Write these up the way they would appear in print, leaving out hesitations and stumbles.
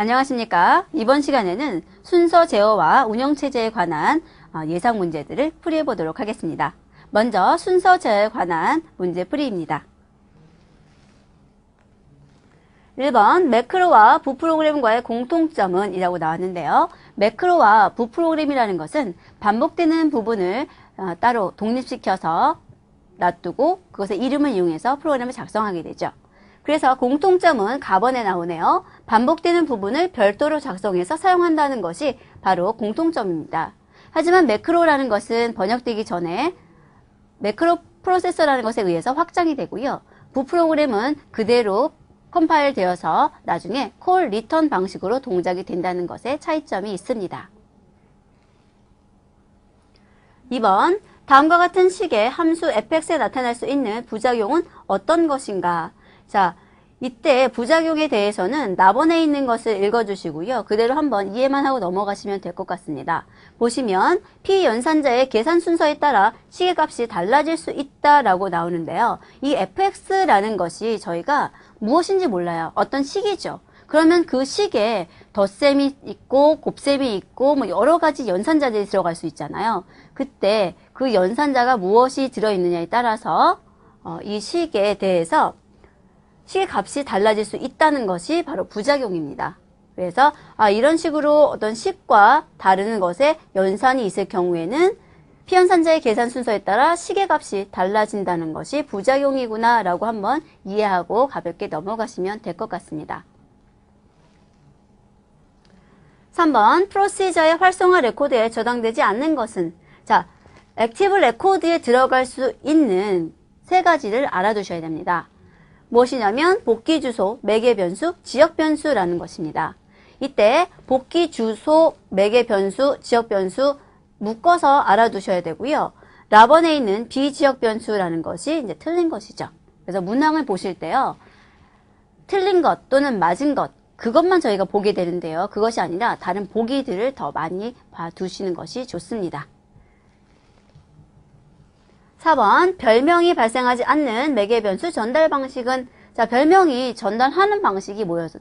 안녕하십니까? 이번 시간에는 순서 제어와 운영체제에 관한 예상 문제들을 풀이해 보도록 하겠습니다. 먼저 순서 제어에 관한 문제 풀이입니다. 1번 매크로와 부프로그램과의 공통점은 이라고 나왔는데요. 매크로와 부프로그램이라는 것은 반복되는 부분을 따로 독립시켜서 놔두고 그것의 이름을 이용해서 프로그램을 작성하게 되죠. 그래서 공통점은 가번에 나오네요. 반복되는 부분을 별도로 작성해서 사용한다는 것이 바로 공통점입니다. 하지만 매크로라는 것은 번역되기 전에 매크로 프로세서라는 것에 의해서 확장이 되고요. 부프로그램은 그대로 컴파일 되어서 나중에 콜 리턴 방식으로 동작이 된다는 것의 차이점이 있습니다. 2번 다음과 같은 식의 함수 fx에 나타날 수 있는 부작용은 어떤 것인가? 자, 이때 부작용에 대해서는 나번에 있는 것을 읽어주시고요. 그대로 한번 이해만 하고 넘어가시면 될 것 같습니다. 보시면 P연산자의 계산 순서에 따라 시계값이 달라질 수 있다라고 나오는데요. 이 fx라는 것이 저희가 무엇인지 몰라요. 어떤 식이죠. 그러면 그 식에 덧셈이 있고 곱셈이 있고 뭐 여러 가지 연산자들이 들어갈 수 있잖아요. 그때 그 연산자가 무엇이 들어있느냐에 따라서 이 식에 대해서 식의 값이 달라질 수 있다는 것이 바로 부작용입니다. 그래서 이런 식으로 어떤 식과 다른 것에 연산이 있을 경우에는 P연산자의 계산 순서에 따라 식의 값이 달라진다는 것이 부작용이구나 라고 한번 이해하고 가볍게 넘어가시면 될 것 같습니다. 3번 프로시저의 활성화 레코드에 저장되지 않는 것은, 자, 액티브 레코드에 들어갈 수 있는 세 가지를 알아두셔야 됩니다. 무엇이냐면 복귀 주소, 매개 변수, 지역 변수라는 것입니다. 이때 복귀 주소, 매개 변수, 지역 변수 묶어서 알아두셔야 되고요. 라번에 있는 비지역 변수라는 것이 이제 틀린 것이죠. 그래서 문항을 보실 때요. 틀린 것 또는 맞은 것, 그것만 저희가 보게 되는데요. 그것이 아니라 다른 보기들을 더 많이 봐두시는 것이 좋습니다. 4번 별명이 발생하지 않는 매개 변수 전달 방식은, 자, 별명이 전달하는 방식이 뭐였어?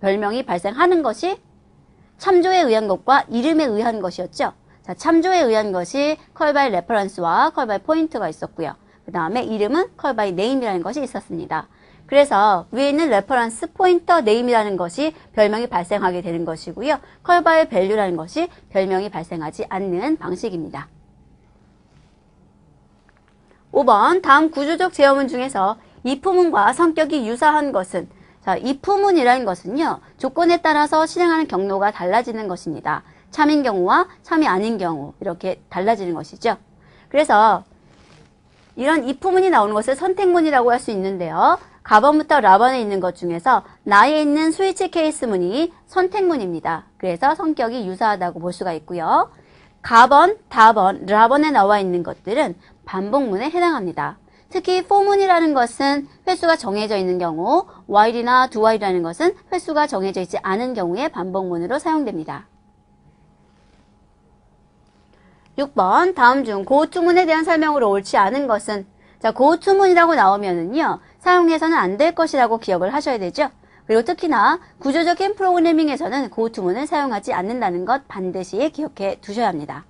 별명이 발생하는 것이 참조에 의한 것과 이름에 의한 것이었죠. 자, 참조에 의한 것이 call by reference와 call by point가 있었고요. 그 다음에 이름은 call by name이라는 것이 있었습니다. 그래서 위에 있는 reference pointer name이라는 것이 별명이 발생하게 되는 것이고요. call by value라는 것이 별명이 발생하지 않는 방식입니다. 5번 다음 구조적 제어문 중에서 이프문과 성격이 유사한 것은, 자, 이프문이라는 것은요, 조건에 따라서 실행하는 경로가 달라지는 것입니다. 참인 경우와 참이 아닌 경우 이렇게 달라지는 것이죠. 그래서 이런 이프문이 나오는 것을 선택문이라고 할 수 있는데요. 가번부터 라번에 있는 것 중에서 나에 있는 스위치 케이스문이 선택문입니다. 그래서 성격이 유사하다고 볼 수가 있고요. 가번, 다번, 라번에 나와 있는 것들은 반복문에 해당합니다. 특히 for문이라는 것은 횟수가 정해져 있는 경우, while이나 doWhile이라는 것은 횟수가 정해져 있지 않은 경우에 반복문으로 사용됩니다. 6번 다음 중 고투문에 대한 설명으로 옳지 않은 것은, 자, 고투문이라고 나오면은요, 사용해서는 안 될 것이라고 기억을 하셔야 되죠. 그리고 특히나 구조적인 프로그래밍에서는 고투문을 사용하지 않는다는 것 반드시 기억해 두셔야 합니다.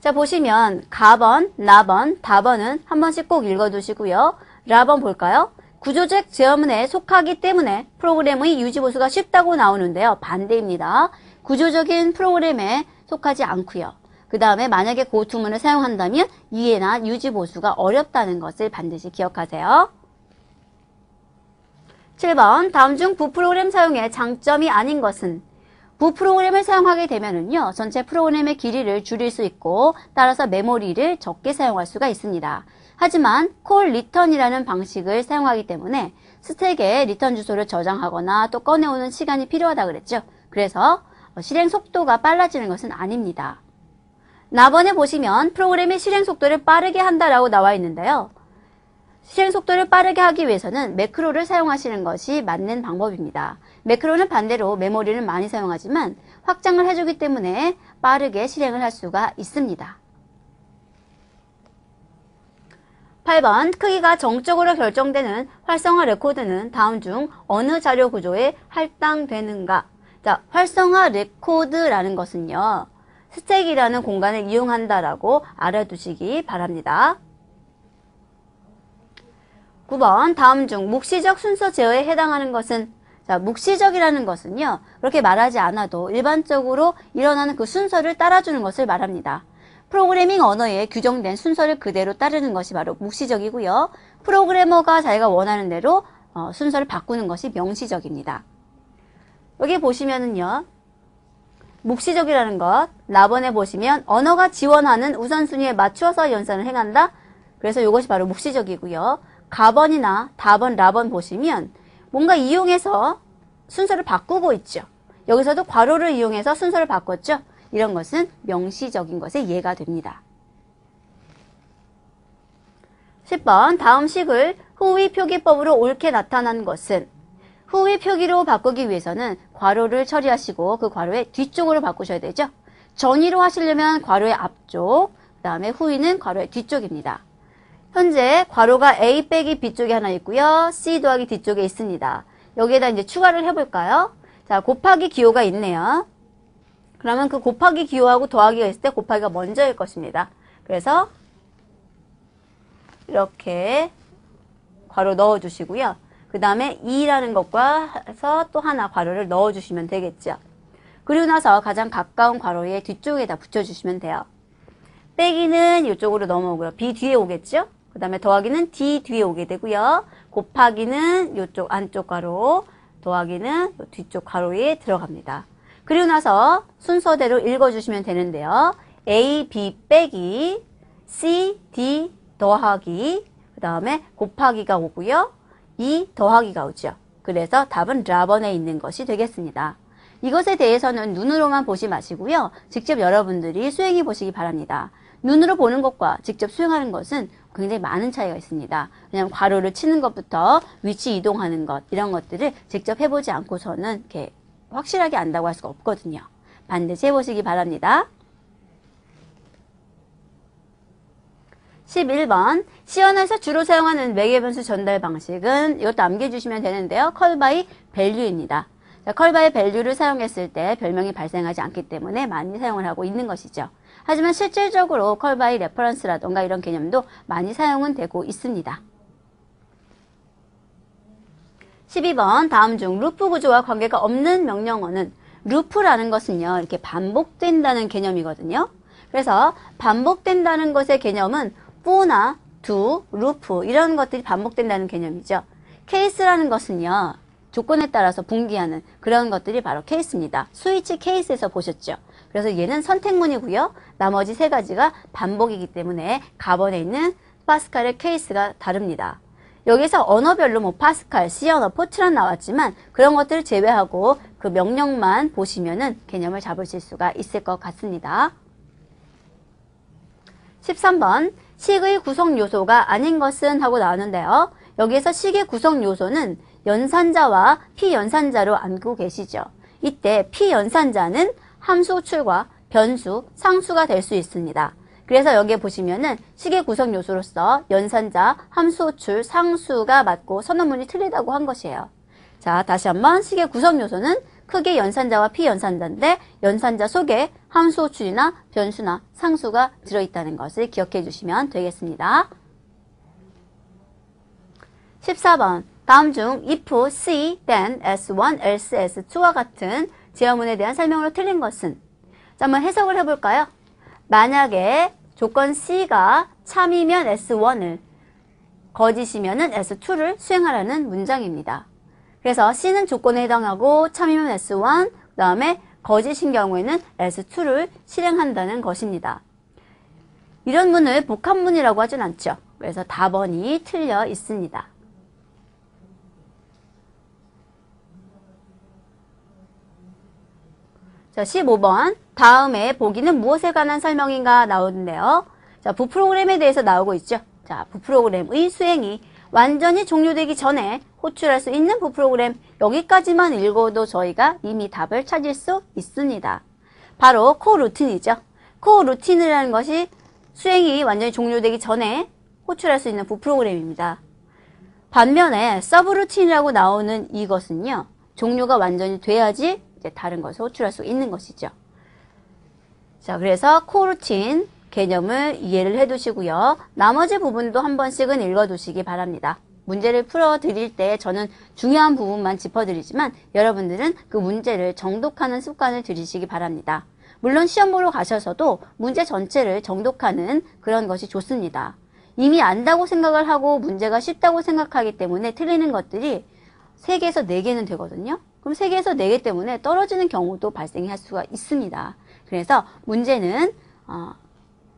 자, 보시면 가번, 라번, 다번은 한 번씩 꼭 읽어두시고요. 라번 볼까요? 구조적 제어문에 속하기 때문에 프로그램의 유지보수가 쉽다고 나오는데요. 반대입니다. 구조적인 프로그램에 속하지 않고요. 그 다음에 만약에 고투문을 사용한다면 이해나 유지보수가 어렵다는 것을 반드시 기억하세요. 7번 다음 중 부프로그램 사용의 장점이 아닌 것은, 부프로그램을 사용하게 되면은요, 전체 프로그램의 길이를 줄일 수 있고 따라서 메모리를 적게 사용할 수가 있습니다. 하지만 콜 리턴이라는 방식을 사용하기 때문에 스택에 리턴 주소를 저장하거나 또 꺼내오는 시간이 필요하다 그랬죠. 그래서 실행 속도가 빨라지는 것은 아닙니다. 라번에 보시면 프로그램의 실행 속도를 빠르게 한다라고 나와 있는데요. 실행 속도를 빠르게 하기 위해서는 매크로를 사용하시는 것이 맞는 방법입니다. 매크로는 반대로 메모리를 많이 사용하지만 확장을 해주기 때문에 빠르게 실행을 할 수가 있습니다. 8번 크기가 정적으로 결정되는 활성화 레코드는 다음 중 어느 자료 구조에 할당되는가? 자, 활성화 레코드라는 것은요, 스택이라는 공간을 이용한다라고 알아두시기 바랍니다. 9번, 다음 중 묵시적 순서 제어에 해당하는 것은, 자, 묵시적이라는 것은요, 그렇게 말하지 않아도 일반적으로 일어나는 그 순서를 따라주는 것을 말합니다. 프로그래밍 언어에 규정된 순서를 그대로 따르는 것이 바로 묵시적이고요. 프로그래머가 자기가 원하는 대로 순서를 바꾸는 것이 명시적입니다. 여기 보시면은요, 묵시적이라는 것, 라번에 보시면 언어가 지원하는 우선순위에 맞추어서 연산을 행한다. 그래서 이것이 바로 묵시적이고요. 가번이나 다번, 라번 보시면 뭔가 이용해서 순서를 바꾸고 있죠. 여기서도 괄호를 이용해서 순서를 바꿨죠. 이런 것은 명시적인 것에 예가 됩니다. 10번, 다음 식을 후위 표기법으로 옳게 나타난 것은, 후위 표기로 바꾸기 위해서는 괄호를 처리하시고 그 괄호의 뒤쪽으로 바꾸셔야 되죠. 전위로 하시려면 괄호의 앞쪽, 그 다음에 후위는 괄호의 뒤쪽입니다. 현재 괄호가 A 빼기 B 쪽에 하나 있고요. C 더하기 D 쪽에 있습니다. 여기에다 이제 추가를 해볼까요? 자, 곱하기 기호가 있네요. 그러면 그 곱하기 기호하고 더하기가 있을 때 곱하기가 먼저일 것입니다. 그래서 이렇게 괄호 넣어주시고요. 그 다음에 2라는 것과 해서 또 하나 괄호를 넣어주시면 되겠죠. 그리고 나서 가장 가까운 괄호의 뒤쪽에다 붙여주시면 돼요. 빼기는 이쪽으로 넘어오고요. B 뒤에 오겠죠? 그 다음에 더하기는 D 뒤에 오게 되고요. 곱하기는 이쪽 안쪽 괄호, 더하기는 뒤쪽 괄호에 들어갑니다. 그리고 나서 순서대로 읽어주시면 되는데요. A, B 빼기, C, D 더하기, 그 다음에 곱하기가 오고요. E 더하기가 오죠. 그래서 답은 라번에 있는 것이 되겠습니다. 이것에 대해서는 눈으로만 보지 마시고요. 직접 여러분들이 수행해 보시기 바랍니다. 눈으로 보는 것과 직접 수행하는 것은 굉장히 많은 차이가 있습니다. 왜냐하면 괄호를 치는 것부터 위치 이동하는 것, 이런 것들을 직접 해보지 않고서는 이렇게 확실하게 안다고 할 수가 없거든요. 반드시 해보시기 바랍니다. 11번, 시연에서 주로 사용하는 매개변수 전달 방식은, 이것도 암기해주시면 되는데요. 컬 바이 밸류입니다. 자, 컬 바이 밸류를 사용했을 때 별명이 발생하지 않기 때문에 많이 사용을 하고 있는 것이죠. 하지만 실질적으로 컬 바이 레퍼런스라던가 이런 개념도 많이 사용은 되고 있습니다. 12번, 다음 중 루프 구조와 관계가 없는 명령어는, 루프라는 것은요, 이렇게 반복된다는 개념이거든요. 그래서 반복된다는 것의 개념은 for나 do, loop 이런 것들이 반복된다는 개념이죠. 케이스라는 것은요, 조건에 따라서 분기하는 그런 것들이 바로 케이스입니다. 스위치 케이스에서 보셨죠. 그래서 얘는 선택문이고요. 나머지 세 가지가 반복이기 때문에 가번에 있는 파스칼의 케이스가 다릅니다. 여기서 언어별로 뭐 파스칼, C 언어, 포트란 나왔지만 그런 것들을 제외하고 그 명령만 보시면은 개념을 잡으실 수가 있을 것 같습니다. 13번, 식의 구성 요소가 아닌 것은 하고 나왔는데요. 여기에서 식의 구성 요소는 연산자와 피연산자로 안고 계시죠. 이때 피연산자는 함수 호출과 변수, 상수가 될 수 있습니다. 그래서 여기에 보시면은 식의 구성 요소로서 연산자, 함수 호출, 상수가 맞고 선언문이 틀리다고 한 것이에요. 자, 다시 한번, 식의 구성 요소는 크게 연산자와 피연산자인데 연산자 속에 함수 호출이나 변수나 상수가 들어있다는 것을 기억해 주시면 되겠습니다. 14번, 다음 중 if, c, then, s1, else, s2와 같은 제어문에 대한 설명으로 틀린 것은, 자, 한번 해석을 해볼까요? 만약에 조건 c가 참이면 s1을, 거짓이면 s2를 수행하라는 문장입니다. 그래서 C는 조건에 해당하고 참이면 S1, 그 다음에 거짓인 경우에는 S2를 실행한다는 것입니다. 이런 문을 복합문이라고 하진 않죠. 그래서 답번이 틀려 있습니다. 15번, 다음에 보기는 무엇에 관한 설명인가 나오는데요. 자, 부프로그램에 대해서 나오고 있죠. 자, 부프로그램의 수행이 완전히 종료되기 전에 호출할 수 있는 부프로그램, 여기까지만 읽어도 저희가 이미 답을 찾을 수 있습니다. 바로 코루틴이죠. 코루틴이라는 것이 수행이 완전히 종료되기 전에 호출할 수 있는 부프로그램입니다. 반면에 서브루틴이라고 나오는 이것은요, 종료가 완전히 돼야지 이제 다른 것을 호출할 수 있는 것이죠. 자, 그래서 코루틴 개념을 이해를 해 두시고요. 나머지 부분도 한 번씩은 읽어 두시기 바랍니다. 문제를 풀어 드릴 때 저는 중요한 부분만 짚어 드리지만 여러분들은 그 문제를 정독하는 습관을 들이시기 바랍니다. 물론 시험 보러 가셔서도 문제 전체를 정독하는 그런 것이 좋습니다. 이미 안다고 생각을 하고 문제가 쉽다고 생각하기 때문에 틀리는 것들이 3개에서 4개는 되거든요. 그럼 3개에서 4개 때문에 떨어지는 경우도 발생할 수가 있습니다. 그래서 문제는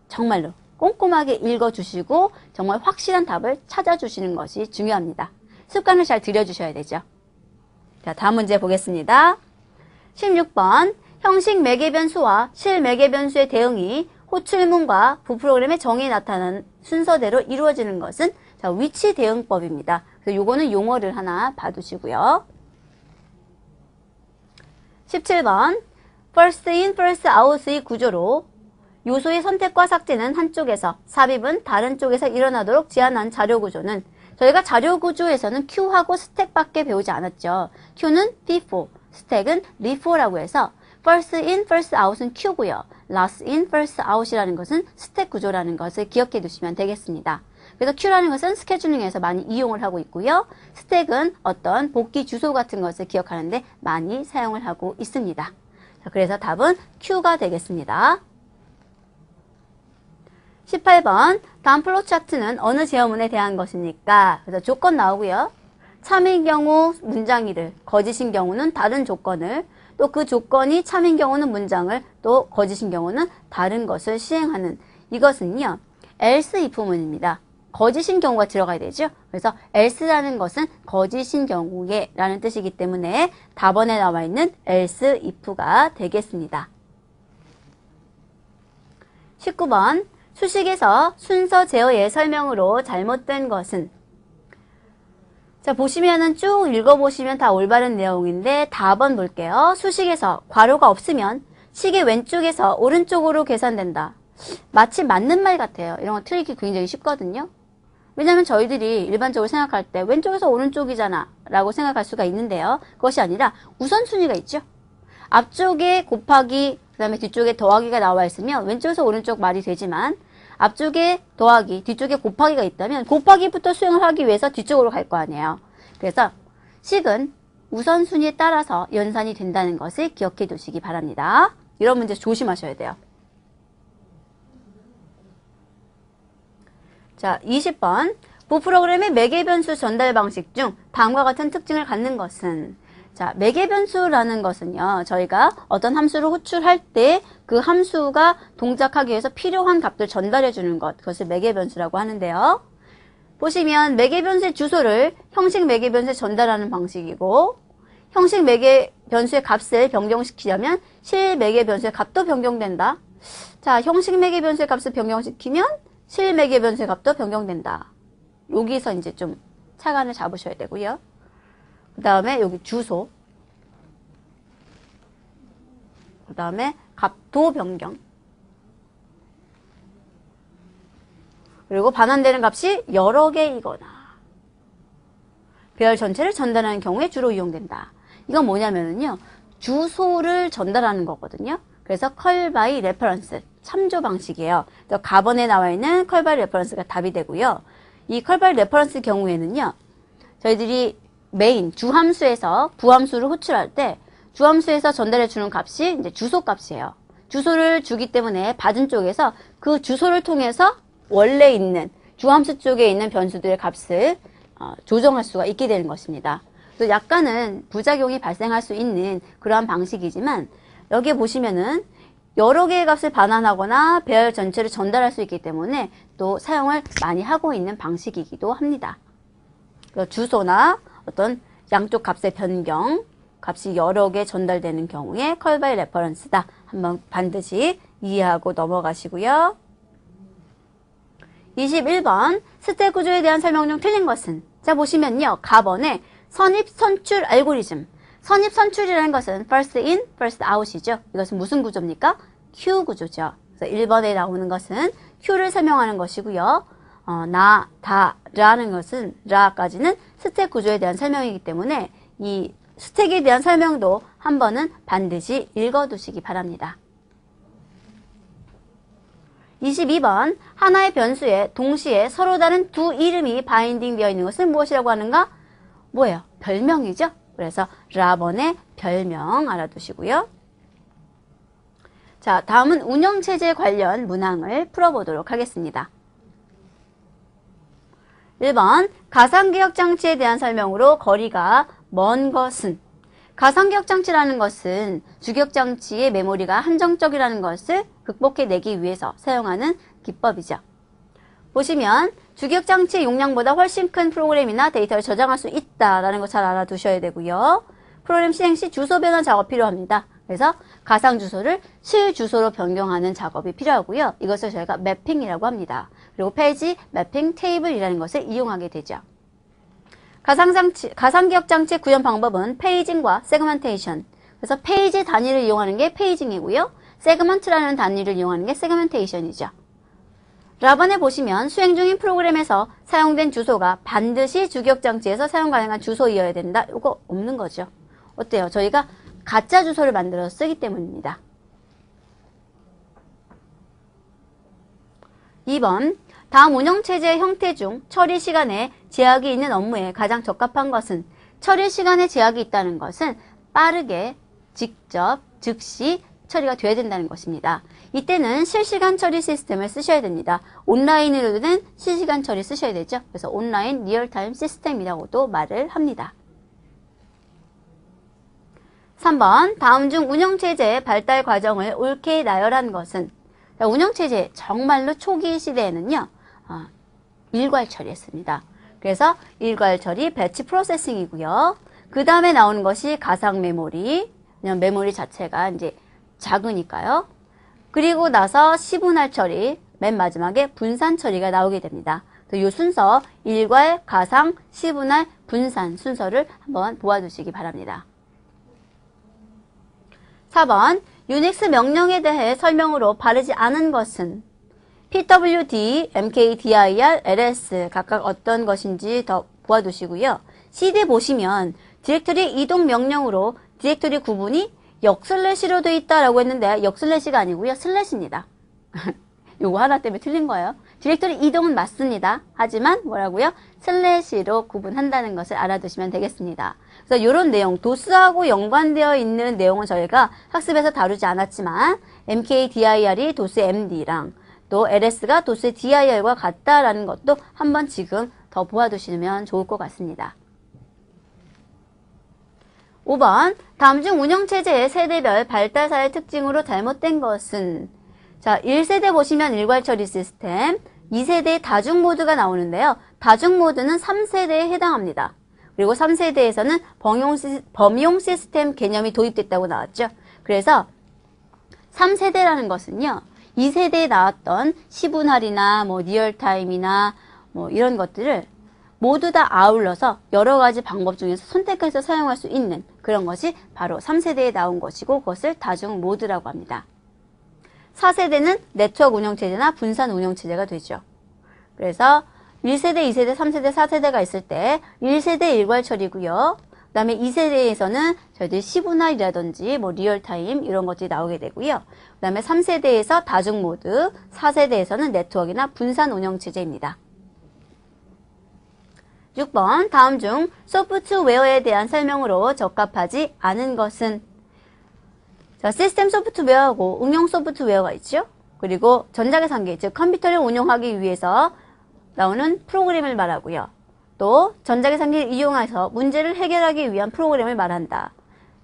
정말로 꼼꼼하게 읽어주시고 정말 확실한 답을 찾아주시는 것이 중요합니다. 습관을 잘 들여주셔야 되죠. 자, 다음 문제 보겠습니다. 16번 형식 매개변수와 실매개변수의 대응이 호출문과 부프로그램의 정의에 나타난 순서대로 이루어지는 것은 위치 대응법입니다. 그래서 요거는 용어를 하나 봐두시고요. 17번 first in, first out의 구조로 요소의 선택과 삭제는 한쪽에서, 삽입은 다른 쪽에서 일어나도록 제안한 자료구조는, 저희가 자료구조에서는 Q하고 스택밖에 배우지 않았죠. Q는 P4, 스택은 R4라고 해서 first in, first out은 Q고요. last in, first out이라는 것은 스택 구조라는 것을 기억해 두시면 되겠습니다. 그래서 Q라는 것은 스케줄링에서 많이 이용을 하고 있고요. 스택은 어떤 복귀 주소 같은 것을 기억하는데 많이 사용을 하고 있습니다. 자, 그래서 답은 Q가 되겠습니다. 18번 다음 플로차트는 어느 제어문에 대한 것입니까? 그래서 조건 나오고요. 참인 경우 문장이를, 거짓인 경우는 다른 조건을, 또 그 조건이 참인 경우는 문장을, 또 거짓인 경우는 다른 것을 시행하는, 이것은요 else if문입니다. 거짓인 경우가 들어가야 되죠. 그래서 else라는 것은 거짓인 경우에 라는 뜻이기 때문에 답안에 나와 있는 else if가 되겠습니다. 19번 수식에서 순서 제어의 설명으로 잘못된 것은, 자 보시면은 쭉 읽어보시면 다 올바른 내용인데 답은 볼게요. 수식에서 괄호가 없으면 식의 왼쪽에서 오른쪽으로 계산된다. 마치 맞는 말 같아요. 이런 거 틀리기 굉장히 쉽거든요. 왜냐면 저희들이 일반적으로 생각할 때 왼쪽에서 오른쪽이잖아 라고 생각할 수가 있는데요. 그것이 아니라 우선순위가 있죠. 앞쪽에 곱하기, 그 다음에 뒤쪽에 더하기가 나와 있으면 왼쪽에서 오른쪽 말이 되지만, 앞쪽에 더하기, 뒤쪽에 곱하기가 있다면 곱하기부터 수행을 하기 위해서 뒤쪽으로 갈 거 아니에요. 그래서 식은 우선순위에 따라서 연산이 된다는 것을 기억해 두시기 바랍니다. 이런 문제 조심하셔야 돼요. 자, 20번 부프로그램의 매개변수 전달 방식 중 다음과 같은 특징을 갖는 것은, 자, 매개변수라는 것은요 저희가 어떤 함수를 호출할 때 그 함수가 동작하기 위해서 필요한 값을 전달해 주는 것, 그것을 매개변수라고 하는데요. 보시면 매개변수의 주소를 형식 매개변수에 전달하는 방식이고, 형식 매개변수의 값을 변경시키려면 실 매개변수의 값도 변경된다. 자, 형식 매개변수의 값을 변경시키면 실 매개변수의 값도 변경된다. 여기서 이제 좀 차관을 잡으셔야 되고요. 그 다음에 여기 주소, 그 다음에 값도 변경, 그리고 반환되는 값이 여러 개이거나 별 전체를 전달하는 경우에 주로 이용된다. 이건 뭐냐면요 주소를 전달하는 거거든요. 그래서 컬 바이 레퍼런스, 참조 방식이에요. 그래서 가번에 나와 있는 컬 바이 레퍼런스가 답이 되고요. 이 컬 바이 레퍼런스 경우에는요 저희들이 메인, 주함수에서 부함수를 호출할 때 주함수에서 전달해주는 값이 이제 주소 값이에요. 주소를 주기 때문에 받은 쪽에서 그 주소를 통해서 원래 있는 주함수 쪽에 있는 변수들의 값을 조정할 수가 있게 되는 것입니다. 그래서 약간은 부작용이 발생할 수 있는 그러한 방식이지만, 여기에 보시면은 여러 개의 값을 반환하거나 배열 전체를 전달할 수 있기 때문에 또 사용을 많이 하고 있는 방식이기도 합니다. 그래서 주소나 어떤 양쪽 값의 변경, 값이 여러 개 전달되는 경우에 컬 바이 레퍼런스다. 한번 반드시 이해하고 넘어가시고요. 21번 스택 구조에 대한 설명 중 틀린 것은, 자 보시면요 가번에 선입 선출 알고리즘, 선입 선출이라는 것은 first in, first out이죠. 이것은 무슨 구조입니까? Q 구조죠. 그래서 1번에 나오는 것은 Q를 설명하는 것이고요. 나, 다, 라는 것은, 라까지는 스택 구조에 대한 설명이기 때문에 이 스택에 대한 설명도 한 번은 반드시 읽어두시기 바랍니다. 22번, 하나의 변수에 동시에 서로 다른 두 이름이 바인딩 되어 있는 것을 무엇이라고 하는가? 뭐예요? 별명이죠? 그래서 라번의 별명 알아두시고요. 자, 다음은 운영체제 관련 문항을 풀어보도록 하겠습니다. 1번, 가상기억장치에 대한 설명으로 거리가 먼 것은, 가상기억장치라는 것은 주기억장치의 메모리가 한정적이라는 것을 극복해내기 위해서 사용하는 기법이죠. 보시면 주기억장치의 용량보다 훨씬 큰 프로그램이나 데이터를 저장할 수 있다는 거 잘 알아두셔야 되고요. 프로그램 실행 시 주소 변환 작업이 필요합니다. 그래서 가상 주소를 실 주소로 변경하는 작업이 필요하고요. 이것을 저희가 매핑이라고 합니다. 그리고 페이지 매핑 테이블이라는 것을 이용하게 되죠. 가상기억장치 구현 방법은 페이징과 세그먼테이션. 그래서 페이지 단위를 이용하는 게 페이징이고요. 세그먼트라는 단위를 이용하는 게 세그먼테이션이죠. 라번에 보시면 수행 중인 프로그램에서 사용된 주소가 반드시 주기억장치에서 사용 가능한 주소이어야 된다. 이거 없는 거죠. 어때요? 저희가 가짜 주소를 만들어서 쓰기 때문입니다. 2번, 다음 운영체제의 형태 중 처리 시간에 제약이 있는 업무에 가장 적합한 것은, 처리 시간에 제약이 있다는 것은 빠르게, 직접, 즉시 처리가 돼야 된다는 것입니다. 이때는 실시간 처리 시스템을 쓰셔야 됩니다. 온라인으로는 실시간 처리 쓰셔야 되죠. 그래서 온라인 리얼타임 시스템이라고도 말을 합니다. 3번, 다음 중 운영체제의 발달 과정을 옳게 나열한 것은, 운영체제 정말로 초기 시대에는요, 일괄 처리했습니다. 그래서 일괄 처리, 배치 프로세싱이고요. 그 다음에 나오는 것이 가상 메모리, 그냥 메모리 자체가 이제 작으니까요. 그리고 나서 시분할 처리, 맨 마지막에 분산 처리가 나오게 됩니다. 이 순서, 일괄, 가상, 시분할, 분산 순서를 한번 보아주시기 바랍니다. 4번, 유닉스 명령에 대해 설명으로 바르지 않은 것은, pwd, mkdir, ls 각각 어떤 것인지 더 보아두시고요. cd 보시면 디렉토리 이동 명령으로 디렉토리 구분이 역슬래시로 되어 있다라고 했는데 역슬래시가 아니고요. 슬래시입니다. 요거 하나 때문에 틀린 거예요. 디렉토리 이동은 맞습니다. 하지만 뭐라고요? 슬래시로 구분한다는 것을 알아두시면 되겠습니다. 그래서 이런 내용, 도스하고 연관되어 있는 내용은 저희가 학습에서 다루지 않았지만 mkdir이 도스의 md랑 또 ls가 도스의 dir과 같다라는 것도 한번 지금 더 보아두시면 좋을 것 같습니다. 5번, 다음 중 운영체제의 세대별 발달사의 특징으로 잘못된 것은, 자, 1세대 보시면 일괄 처리 시스템, 2세대 다중 모드가 나오는데요. 다중 모드는 3세대에 해당합니다. 그리고 3세대에서는 범용 시스템 개념이 도입됐다고 나왔죠. 그래서 3세대라는 것은요, 2세대에 나왔던 시분할이나 뭐 리얼타임이나 뭐 이런 것들을 모두 다 아울러서 여러 가지 방법 중에서 선택해서 사용할 수 있는 그런 것이 바로 3세대에 나온 것이고, 그것을 다중 모드라고 합니다. 4세대는 네트워크 운영체제나 분산 운영체제가 되죠. 그래서 1세대, 2세대, 3세대, 4세대가 있을 때 1세대 일괄 처리고요. 그 다음에 2세대에서는 저희들이 시분할이라든지 뭐 리얼타임 이런 것들이 나오게 되고요. 그 다음에 3세대에서 다중 모드, 4세대에서는 네트워크나 분산 운영체제입니다. 6번, 다음 중 소프트웨어에 대한 설명으로 적합하지 않은 것은, 자, 시스템 소프트웨어하고 응용 소프트웨어가 있죠. 그리고 전자계산기, 즉 컴퓨터를 운용하기 위해서 나오는 프로그램을 말하고요. 또 전자계산기를 이용해서 문제를 해결하기 위한 프로그램을 말한다.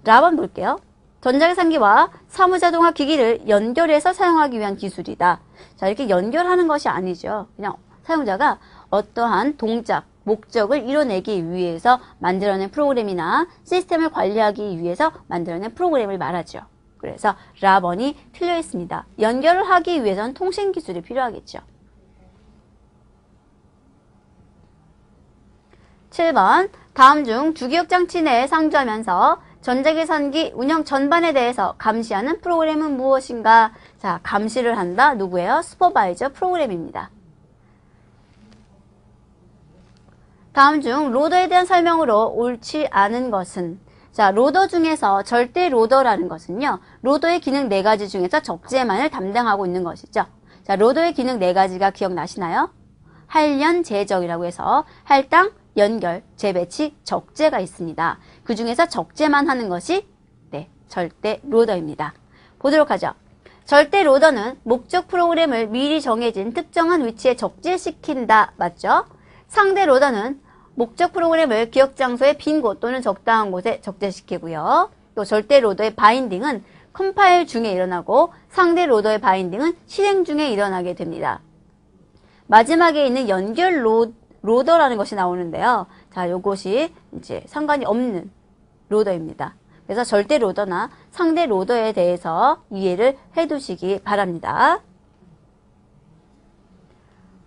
라번 볼게요. 전자계산기와 사무자동화 기기를 연결해서 사용하기 위한 기술이다. 자, 이렇게 연결하는 것이 아니죠. 그냥 사용자가 어떠한 동작, 목적을 이뤄내기 위해서 만들어낸 프로그램이나 시스템을 관리하기 위해서 만들어낸 프로그램을 말하죠. 그래서 라번이 틀려 있습니다. 연결을 하기 위해서는 통신 기술이 필요하겠죠. 7번, 다음 중 주기억장치 내에 상주하면서 전자계산기 운영 전반에 대해서 감시하는 프로그램은 무엇인가? 자, 감시를 한다. 누구예요? 슈퍼바이저 프로그램입니다. 다음 중 로더에 대한 설명으로 옳지 않은 것은, 자, 로더 중에서 절대 로더라는 것은요, 로더의 기능 4가지 중에서 적재만을 담당하고 있는 것이죠. 자, 로더의 기능 4가지가 기억나시나요? 할연, 재적이라고 해서 할당, 연결, 재배치, 적재가 있습니다. 그 중에서 적재만 하는 것이 절대 로더입니다. 보도록 하죠. 절대 로더는 목적 프로그램을 미리 정해진 특정한 위치에 적재시킨다. 맞죠? 상대 로더는 목적 프로그램을 기억 장소의 빈 곳 또는 적당한 곳에 적재시키고요. 또 절대 로더의 바인딩은 컴파일 중에 일어나고 상대 로더의 바인딩은 실행 중에 일어나게 됩니다. 마지막에 있는 연결 로더라는 것이 나오는데요. 자, 요것이 이제 상관이 없는 로더입니다. 그래서 절대 로더나 상대 로더에 대해서 이해를 해두시기 바랍니다.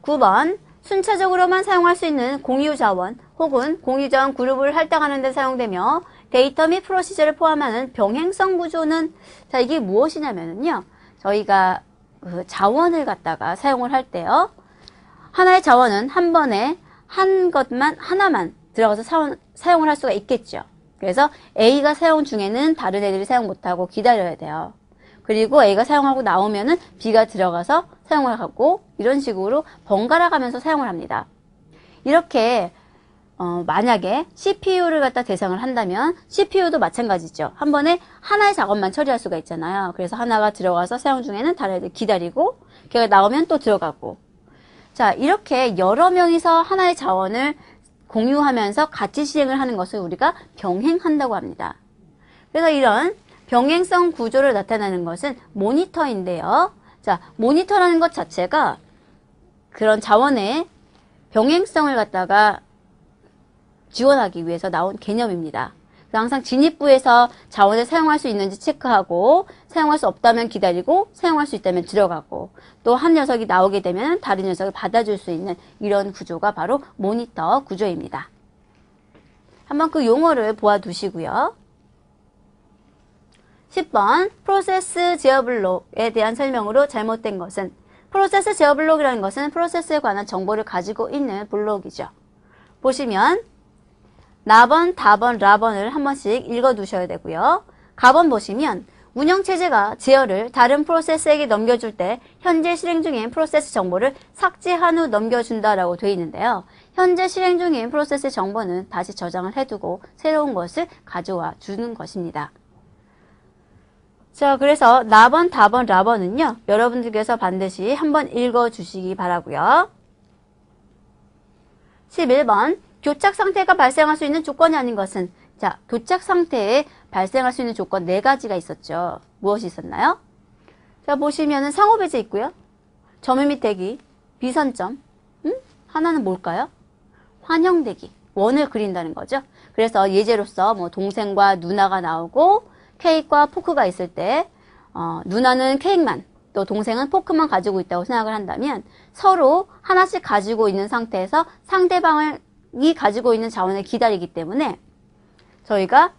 9번, 순차적으로만 사용할 수 있는 공유자원 혹은 공유자원 그룹을 할당하는 데 사용되며 데이터 및 프로시저를 포함하는 병행성 구조는, 자, 이게 무엇이냐면요, 저희가 그 자원을 갖다가 사용을 할 때요, 하나의 자원은 한 번에 한 것만, 하나만 들어가서 사용을 할 수가 있겠죠. 그래서 A가 사용 중에는 다른 애들이 사용 못하고 기다려야 돼요. 그리고 A가 사용하고 나오면은 B가 들어가서 사용을 하고, 이런 식으로 번갈아 가면서 사용을 합니다. 이렇게 만약에 CPU를 갖다 대상을 한다면 CPU도 마찬가지죠. 한 번에 하나의 작업만 처리할 수가 있잖아요. 그래서 하나가 들어가서 사용 중에는 다른 애들 기다리고, 걔가 나오면 또 들어가고. 자, 이렇게 여러 명이서 하나의 자원을 공유하면서 같이 실행을 하는 것을 우리가 병행한다고 합니다. 그래서 이런 병행성 구조를 나타내는 것은 모니터인데요. 자, 모니터라는 것 자체가 그런 자원의 병행성을 갖다가 지원하기 위해서 나온 개념입니다. 그래서 항상 진입부에서 자원을 사용할 수 있는지 체크하고, 사용할 수 없다면 기다리고, 사용할 수 있다면 들어가고, 또 한 녀석이 나오게 되면 다른 녀석을 받아줄 수 있는 이런 구조가 바로 모니터 구조입니다. 한번 그 용어를 보아두시고요. 10번, 프로세스 제어블록에 대한 설명으로 잘못된 것은, 프로세스 제어블록이라는 것은 프로세스에 관한 정보를 가지고 있는 블록이죠. 보시면 나번, 다번, 라번을 한 번씩 읽어두셔야 되고요. 가번 보시면 운영체제가 제어를 다른 프로세스에게 넘겨줄 때 현재 실행 중인 프로세스 정보를 삭제한 후 넘겨준다라고 되어 있는데요. 현재 실행 중인 프로세스 정보는 다시 저장을 해두고 새로운 것을 가져와 주는 것입니다. 자, 그래서 나번, 다번, 라번은요, 여러분들께서 반드시 한번 읽어주시기 바라고요. 11번, 교착 상태가 발생할 수 있는 조건이 아닌 것은, 자, 교착 상태에 발생할 수 있는 조건 4가지가 있었죠. 무엇이 있었나요? 자, 보시면은 상호 배제 있고요. 점유 및 대기, 비선점, 하나는 뭘까요? 환형 대기, 원을 그린다는 거죠. 그래서 예제로서 뭐 동생과 누나가 나오고 케이크와 포크가 있을 때 누나는 케이크만, 또 동생은 포크만 가지고 있다고 생각을 한다면 서로 하나씩 가지고 있는 상태에서 상대방이 가지고 있는 자원을 기다리기 때문에 저희가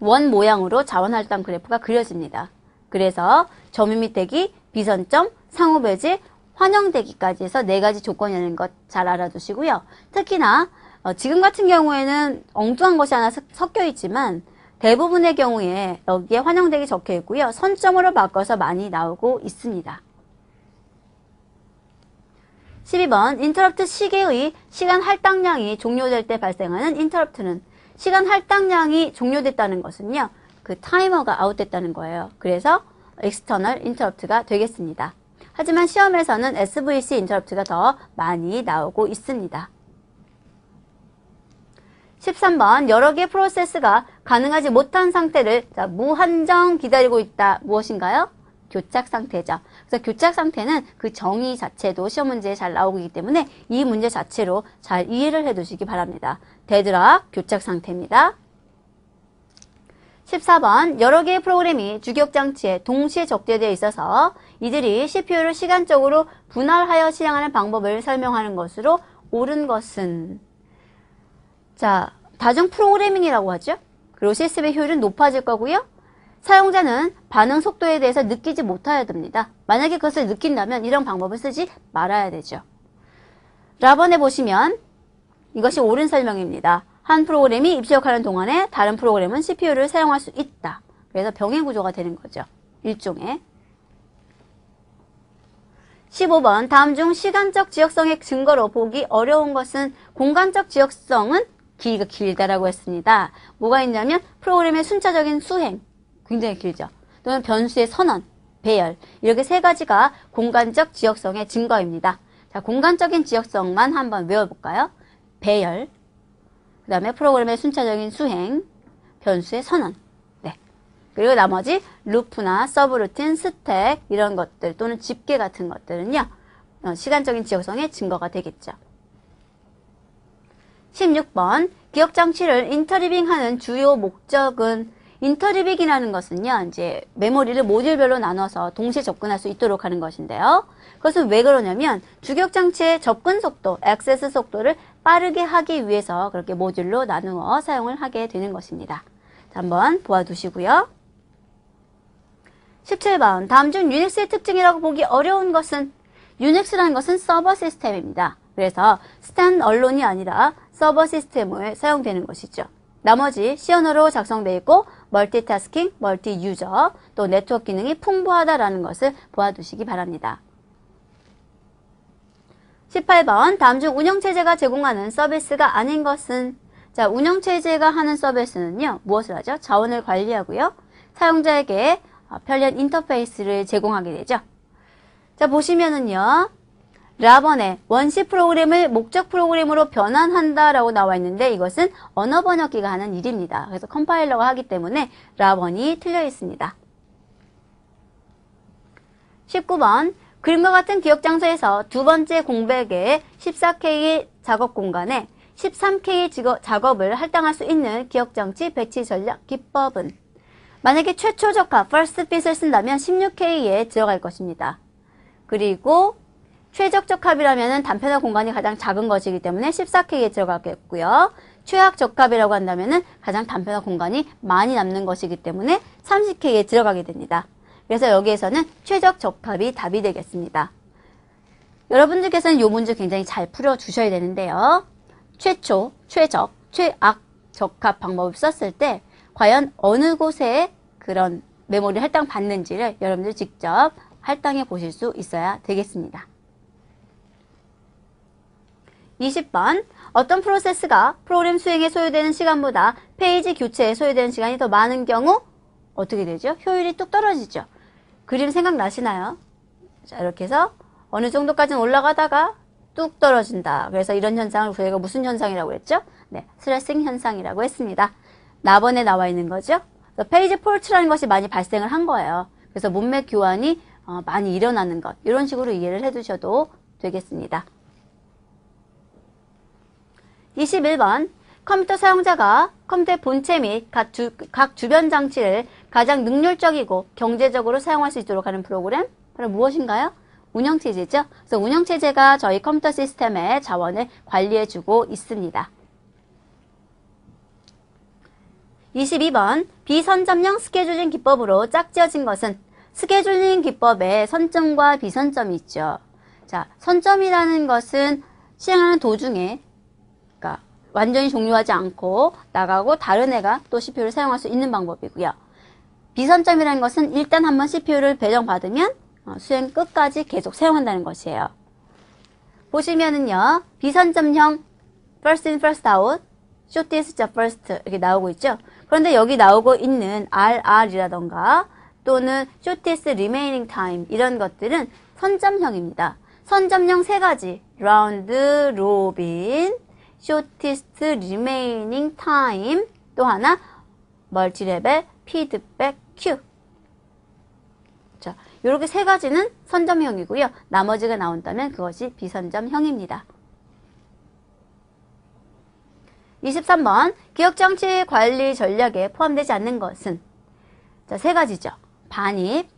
원 모양으로 자원 할당 그래프가 그려집니다. 그래서 점유 및 대기, 비선점, 상호 배제, 환형 대기까지 해서 4가지 조건이라는 것 잘 알아두시고요. 특히나 지금 같은 경우에는 엉뚱한 것이 하나 섞여 있지만 대부분의 경우에 여기에 환형 대기 적혀 있고요. 선점으로 바꿔서 많이 나오고 있습니다. 12번, 인터럽트 시계의 시간 할당량이 종료될 때 발생하는 인터럽트는, 시간 할당량이 종료됐다는 것은요, 그 타이머가 아웃됐다는 거예요. 그래서 엑스터널 인터럽트가 되겠습니다. 하지만 시험에서는 SVC 인터럽트가 더 많이 나오고 있습니다. 13번, 여러 개의 프로세스가 가능하지 못한 상태를, 자, 무한정 기다리고 있다. 무엇인가요? 교착 상태죠. 그래서 교착 상태는 그 정의 자체도 시험 문제에 잘 나오기 때문에 이 문제 자체로 잘 이해를 해두시기 바랍니다. 대드락 교착 상태입니다. 14번, 여러 개의 프로그램이 주격 장치에 동시에 적재되어 있어서 이들이 CPU를 시간적으로 분할하여 실행하는 방법을 설명하는 것으로 옳은 것은, 자, 다중 프로그래밍이라고 하죠. 그리고 실습의 효율은 높아질 거고요. 사용자는 반응 속도에 대해서 느끼지 못해야 됩니다. 만약에 그것을 느낀다면 이런 방법을 쓰지 말아야 되죠. 라번에 보시면 이것이 옳은 설명입니다. 한 프로그램이 입력하는 동안에 다른 프로그램은 CPU를 사용할 수 있다. 그래서 병행 구조가 되는 거죠. 일종의. 15번 다음 중 시간적 지역성의 증거로 보기 어려운 것은 공간적 지역성은 길이가 길다라고 했습니다. 뭐가 있냐면 프로그램의 순차적인 수행 굉장히 길죠. 또는 변수의 선언, 배열 이렇게 세 가지가 공간적 지역성의 증거입니다. 자, 공간적인 지역성만 한번 외워볼까요? 배열, 그 다음에 프로그램의 순차적인 수행, 변수의 선언. 그리고 나머지 루프나 서브루틴, 스택 이런 것들 또는 집계 같은 것들은요. 시간적인 지역성의 증거가 되겠죠. 16번 기억장치를 인터리빙하는 주요 목적은 인터리빙이라는 것은요. 이제 메모리를 모듈별로 나눠서 동시에 접근할 수 있도록 하는 것인데요. 그것은 왜 그러냐면 주기억장치의 접근 속도, 액세스 속도를 빠르게 하기 위해서 그렇게 모듈로 나누어 사용을 하게 되는 것입니다. 자, 한번 보아두시고요. 17번 다음 중 유닉스의 특징이라고 보기 어려운 것은 유닉스라는 것은 서버 시스템입니다. 그래서 스탠드얼론이 아니라 서버 시스템을 사용되는 것이죠. 나머지 C 언어로 작성되어 있고 멀티태스킹, 멀티 유저, 또 네트워크 기능이 풍부하다라는 것을 보아두시기 바랍니다. 18번 다음 중 운영체제가 제공하는 서비스가 아닌 것은 자, 운영체제가 하는 서비스는요. 무엇을 하죠? 자원을 관리하고요. 사용자에게 편리한 인터페이스를 제공하게 되죠. 자, 보시면은요. 라번에 원시 프로그램을 목적 프로그램으로 변환한다라고 나와 있는데 이것은 언어 번역기가 하는 일입니다. 그래서 컴파일러가 하기 때문에 라번이 틀려 있습니다. 19번. 그림과 같은 기억장소에서 두 번째 공백의 14K 작업 공간에 13K 작업을 할당할 수 있는 기억장치 배치 전략 기법은 만약에 최초 적합, first bit을 쓴다면 16K에 들어갈 것입니다. 그리고 최적 적합이라면 단편화 공간이 가장 작은 것이기 때문에 14K에 들어가겠고요. 최악 적합이라고 한다면 가장 단편화 공간이 많이 남는 것이기 때문에 30K에 들어가게 됩니다. 그래서 여기에서는 최적 적합이 답이 되겠습니다. 여러분들께서는 이 문제 굉장히 잘 풀어주셔야 되는데요. 최초, 최적, 최악 적합 방법을 썼을 때 과연 어느 곳에 그런 메모리 할당 받는지를 여러분들 직접 할당해 보실 수 있어야 되겠습니다. 20번 어떤 프로세스가 프로그램 수행에 소요되는 시간보다 페이지 교체에 소요되는 시간이 더 많은 경우 어떻게 되죠? 효율이 뚝 떨어지죠. 그림 생각나시나요? 자, 이렇게 해서 어느 정도까지는 올라가다가 뚝 떨어진다. 그래서 이런 현상을 저희가 무슨 현상이라고 했죠? 네, 스트레싱 현상이라고 했습니다. 라번에 나와 있는 거죠. 그래서 페이지 폴트라는 것이 많이 발생을 한 거예요. 그래서 문맥 교환이 많이 일어나는 것. 이런 식으로 이해를 해두셔도 되겠습니다. 21번 컴퓨터 사용자가 컴퓨터의 본체 및 각 주변 장치를 가장 능률적이고 경제적으로 사용할 수 있도록 하는 프로그램 바로 무엇인가요? 운영체제죠. 그래서 운영체제가 저희 컴퓨터 시스템의 자원을 관리해주고 있습니다. 22번 비선점형 스케줄링 기법으로 짝지어진 것은 스케줄링 기법에 선점과 비선점이 있죠. 자, 선점이라는 것은 실행하는 도중에 그러니까 완전히 종료하지 않고 나가고 다른 애가 또 CPU를 사용할 수 있는 방법이고요. 비선점이라는 것은 일단 한번 CPU를 배정받으면 수행 끝까지 계속 사용한다는 것이에요. 보시면은요. 비선점형 first in first out, shortest first 이렇게 나오고 있죠. 그런데 여기 나오고 있는 RR이라던가 또는 shortest remaining time 이런 것들은 선점형입니다. 선점형 세 가지 round, robin, shortest remaining time 또 하나 멀티레벨, 피드백, 큐 자, 요렇게 세 가지는 선점형이고요. 나머지가 나온다면 그것이 비선점형입니다. 23번 기억장치 관리 전략에 포함되지 않는 것은 자, 세 가지죠. 반입,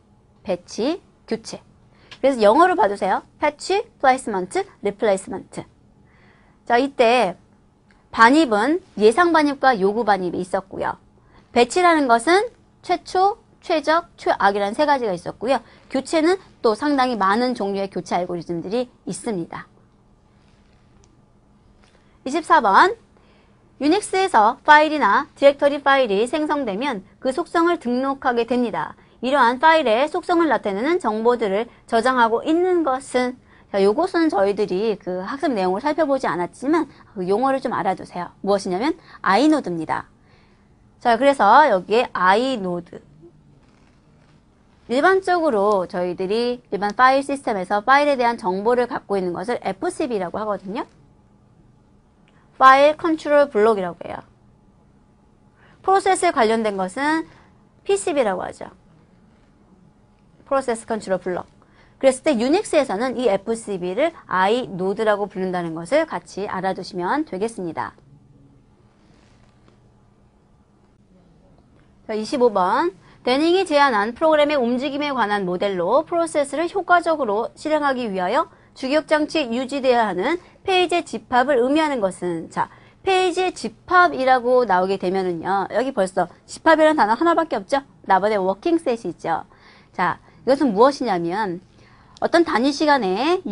배치, 교체. 그래서 영어로 봐주세요. 패치, 플레이스먼트, 리플레이스먼트. 자, 이때 반입은 예상 반입과 요구 반입이 있었고요. 배치라는 것은 최초, 최적, 최악이라는 세 가지가 있었고요. 교체는 또 상당히 많은 종류의 교체 알고리즘들이 있습니다. 24번 유닉스에서 파일이나 디렉토리 파일이 생성되면 그 속성을 등록하게 됩니다. 이러한 파일의 속성을 나타내는 정보들을 저장하고 있는 것은, 자, 요것은 저희들이 그 학습 내용을 살펴보지 않았지만 그 용어를 좀 알아두세요. 무엇이냐면 i노드입니다. 자, 그래서 여기에 i노드, 일반적으로 저희들이 일반 파일 시스템에서 파일에 대한 정보를 갖고 있는 것을 FCB라고 하거든요. 파일 컨트롤 블록이라고 해요. 프로세스에 관련된 것은 PCB라고 하죠. 프로세스 컨트롤 블록. 그랬을 때 유닉스에서는 이 FCB를 iNode라고 부른다는 것을 같이 알아두시면 되겠습니다. 25번. 데닝이 제안한 프로그램의 움직임에 관한 모델로 프로세스를 효과적으로 실행하기 위하여 주기적장치에 유지되어야 하는 페이지의 집합을 의미하는 것은, 자, 페이지의 집합이라고 나오게 되면은요, 여기 벌써 집합이라는 단어 하나밖에 없죠? 나머지 워킹셋이 있죠. 자, 이것은 무엇이냐면 어떤 단위 시간에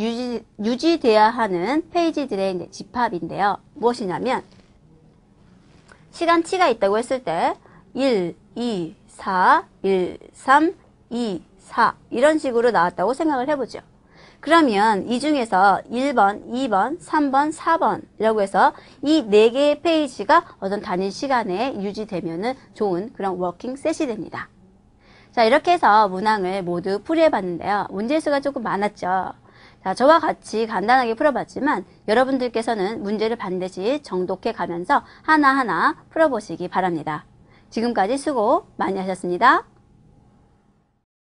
유지되어야 하는 페이지들의 집합인데요. 무엇이냐면 시간치가 있다고 했을 때 1, 2, 4, 1, 3, 2, 4 이런 식으로 나왔다고 생각을 해보죠. 그러면 이 중에서 1번, 2번, 3번, 4번이라고 해서 이 4개의 페이지가 어떤 단위 시간에 유지되면 좋은 그런 워킹 셋이 됩니다. 자, 이렇게 해서 문항을 모두 풀이해봤는데요. 문제수가 조금 많았죠. 자, 저와 같이 간단하게 풀어봤지만 여러분들께서는 문제를 반드시 정독해 가면서 하나하나 풀어보시기 바랍니다. 지금까지 수고 많이 하셨습니다.